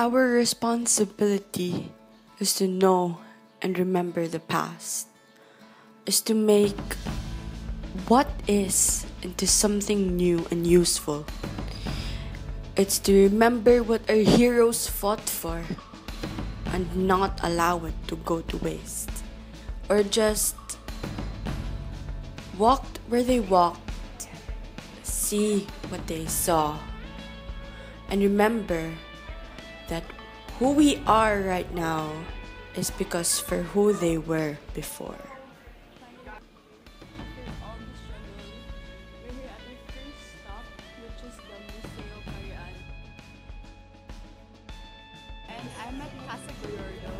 Our responsibility is to know and remember the past, is to make what is into something new and useful. It's to remember what our heroes fought for and not allow it to go to waste, or just walked where they walked, see what they saw, and remember that who we are right now is because for who they were before. I met Casa Gallardo